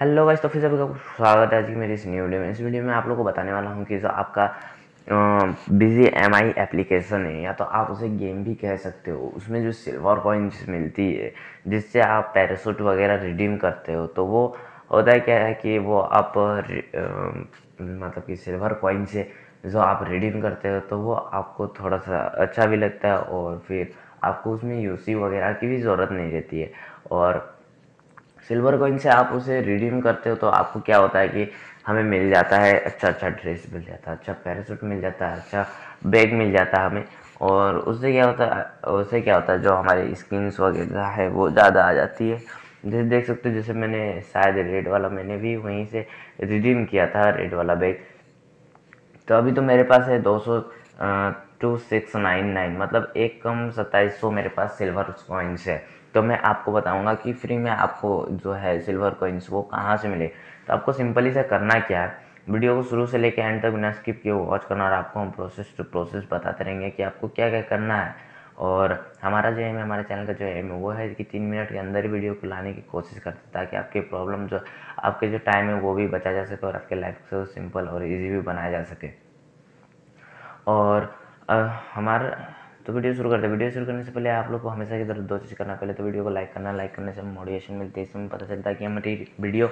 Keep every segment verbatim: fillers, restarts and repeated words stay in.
Hello guys, तो फिर सभी का स्वागत है आज की मेरी इस न्यू वीडियो में। इस वीडियो में आप लोगों को बताने वाला हूं कि जो आपका बीजीएमआई एप्लीकेशन है, या तो आप उसे गेम भी कह सकते हो, उसमें जो सिल्वर कॉइन्स मिलती है जिससे आप पैराशूट वगैरह रिडीम करते हो, तो वो होता है क्या है कि वो आप मतलब कि सिल्वर कॉइन से जो आप रिडीम करते हो तो वो आपको थोड़ा सा अच्छा भी लगता है और फिर आपको उसमें यूसी वगैरह की भी ज़रूरत नहीं रहती है। और सिल्वर कॉइन से आप उसे रिडीम करते हो तो आपको क्या होता है कि हमें मिल जाता है अच्छा अच्छा ड्रेस मिल जाता है, अच्छा पैराशूट मिल जाता है, अच्छा बैग मिल जाता है हमें। और उससे क्या होता है उससे क्या होता है जो हमारी स्किन्स वगैरह है वो ज़्यादा आ जाती है। जैसे देख सकते हो, जैसे मैंने शायद रेड वाला मैंने भी वहीं से रिडीम किया था, रेड वाला बैग। तो अभी तो मेरे पास है दो सौ टू सिक्स नाइन नाइन मतलब एक कम सत्ताईस सौ मेरे पास सिल्वर कॉइन्स है। तो मैं आपको बताऊंगा कि फ्री में आपको जो है सिल्वर कॉइन्स वो कहाँ से मिले। तो आपको सिंपली से करना क्या है, वीडियो को शुरू से लेकर एंड तक बिना स्किप किए वॉच करना, और आपको हम प्रोसेस टू प्रोसेस बताते रहेंगे कि आपको क्या क्या करना है। और हमारा जो एम है, हमारे चैनल का जो एम है वो है कि तीन मिनट के अंदर ही वीडियो को लाने की कोशिश करते ताकि आपके प्रॉब्लम जो आपके जो टाइम है वो भी बचा जा सके और आपके लाइफ को सिंपल और ईजी भी बनाया जा सके। और हमारा तो वीडियो शुरू करते हैं। वीडियो शुरू करने से पहले आप लोग को हमेशा की तरह दो चीज़ करना, पहले तो वीडियो को लाइक करना, लाइक करने से मोटिवेशन मिलती है, इसमें पता चलता है कि हमारी वीडियो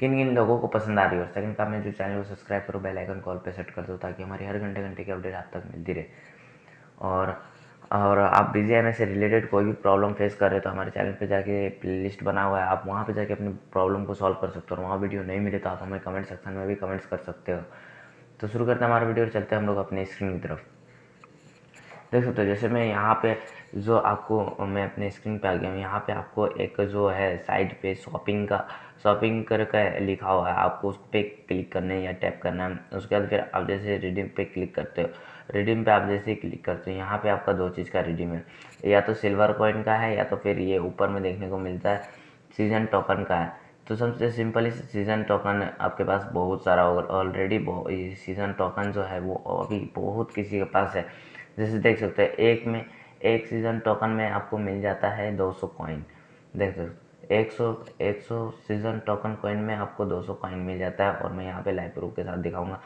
किन किन लोगों को पसंद आ रही है। और सेकंड काम है जो चैनल को सब्सक्राइब करो, बेल आइकन कॉल पे सेट कर दो ताकि हमारी हर घंटे घंटे की अपडेट आप तक मिलती रहे। और और आप बीजीएमआई से रिलेटेड कोई भी प्रॉब्लम फेस कर रहे हो तो हमारे चैनल पे जाके प्लेलिस्ट बना हुआ है, आप वहाँ पे जाके अपनी प्रॉब्लम को सॉल्व कर सकते हो। और वहाँ वीडियो नहीं मिले तो आप हमें कमेंट सेक्शन में भी कमेंट्स कर सकते हो। तो शुरू करते हैं हमारा वीडियो, चलते हैं हम लोग अपने स्क्रीन की तरफ। देख सकते हो, जैसे मैं यहाँ पे जो आपको मैं अपने स्क्रीन पे आ गया हूँ, यहाँ पे आपको एक जो है साइड पे शॉपिंग का शॉपिंग करके लिखा हुआ है, आपको उस पर क्लिक करना है या टैप करना है। उसके बाद फिर आप जैसे रिडीम पे क्लिक करते हो, रिडीम पे आप जैसे क्लिक करते हो यहाँ पे आपका दो चीज़ का रिडीम है, या तो सिल्वर कॉइन का है या तो फिर ये ऊपर में देखने को मिलता है सीजन टोकन का है। तो सबसे सिंपली सीज़न टोकन आपके पास बहुत सारा होगा ऑलरेडी, सीज़न टोकन जो है वो अभी बहुत किसी के पास है। जैसे देख सकते हैं एक में एक सीज़न टोकन में आपको मिल जाता है दो सौ कॉइन। देख सकते एक सौ एक सौ सीज़न टोकन कॉइन में आपको दो सौ कॉइन मिल जाता है। और मैं यहाँ पे लाइव प्रूफ के साथ दिखाऊंगा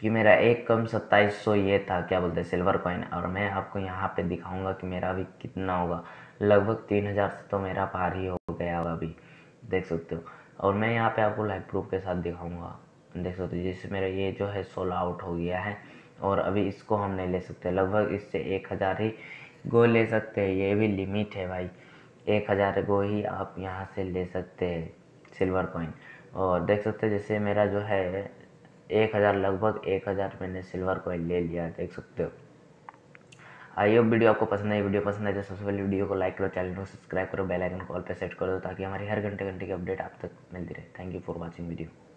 कि मेरा एक कम सत्ताईस सौ ये था, क्या बोलते हैं, सिल्वर कॉइन। और मैं आपको यहाँ पे दिखाऊंगा कि मेरा अभी कितना होगा, लगभग तीन हज़ार से तो मेरा पार ही हो गया होगा अभी, देख सकते हो। और मैं यहाँ पे आपको लाइव प्रूफ के साथ दिखाऊँगा, देख सकते हो, जिससे मेरा ये जो है सोल आउट हो गया है। और अभी इसको हम नहीं ले सकते, लगभग इससे एक हज़ार ही गो ले सकते हैं, ये भी लिमिट है भाई, एक हज़ार गो ही आप यहाँ से ले सकते हैं सिल्वर कॉइन। और देख सकते हैं जैसे मेरा जो है एक हज़ार लगभग एक हज़ार मैंने सिल्वर कॉइन ले लिया, देख सकते हो। आइए वीडियो आपको पसंद आई, वीडियो पसंद आई तो सबसे पहले वीडियो को लाइक करो, चैनल को सब्सक्राइब करो, बेल आइकन को ऑल पे सेट कर दो ताकि हमारी हर घंटे घंटे की अपडेट आप तक मिलती रहे। Thank you for watching video.